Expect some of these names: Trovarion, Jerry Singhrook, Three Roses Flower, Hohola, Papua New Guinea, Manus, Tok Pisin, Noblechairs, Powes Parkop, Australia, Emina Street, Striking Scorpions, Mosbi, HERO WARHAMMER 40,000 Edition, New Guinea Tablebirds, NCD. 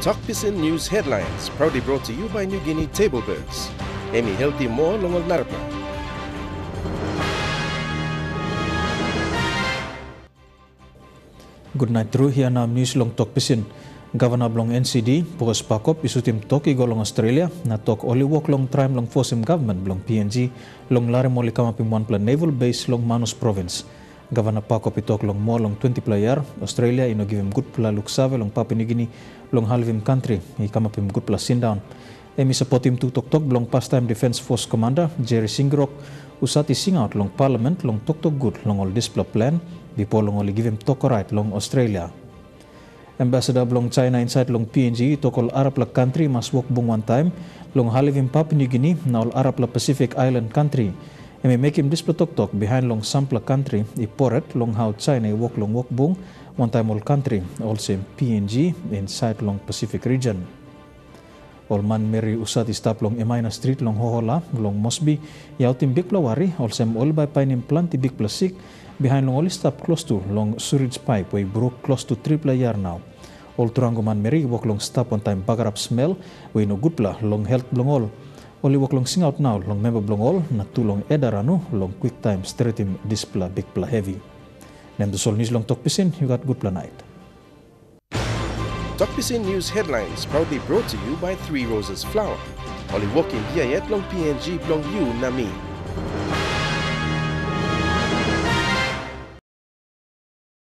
Tok Pisin News Headlines, proudly brought to you by New Guinea Tablebirds. Emi healthy more longol narpa. Good night through here now news long Tok Pisin. Governor long NCD, Powes Parkop isutim toki golong Australia na tok oliwok long time long fosim government long PNG long lari moli kamapimwan plan naval base long Manus province. Governor Parkop itok long more long 20 player Australia ino give him good pla luksave long Papua New Guinea long halvim country he come up him good pla sin down. Emi support him to tok long pastime defense force commander Jerry Singhrook usati sing out long parliament long tok good long all display plan before long only give him tok right long Australia. Ambassador long China inside long PNG tok all Arab la country must walk bung one time long halvim Papua New Guinea na all Arab la Pacific Island country. Emi make him display tok behind long sampla country iporet long how China walk long walk bung one time all country also in PNG inside long Pacific region. All man Mary usati stop long Emina Street long Hohola long Mosbi yautim big plawari also all by pine implant big plastic behind long all stop close to long sewage pipe way broke close to triple year now. All turango man Mary walk long stop on time bagarap smell we no good pla long health long all. Only walk long sing out now long member blong all na tulong edarano long quick time straight him display big pla heavy. Name the Sol News long Tok Pisin, you got good pla night. Tok Pisin News Headlines proudly brought to you by Three Roses Flower. Only walking here yet long PNG blong you na me.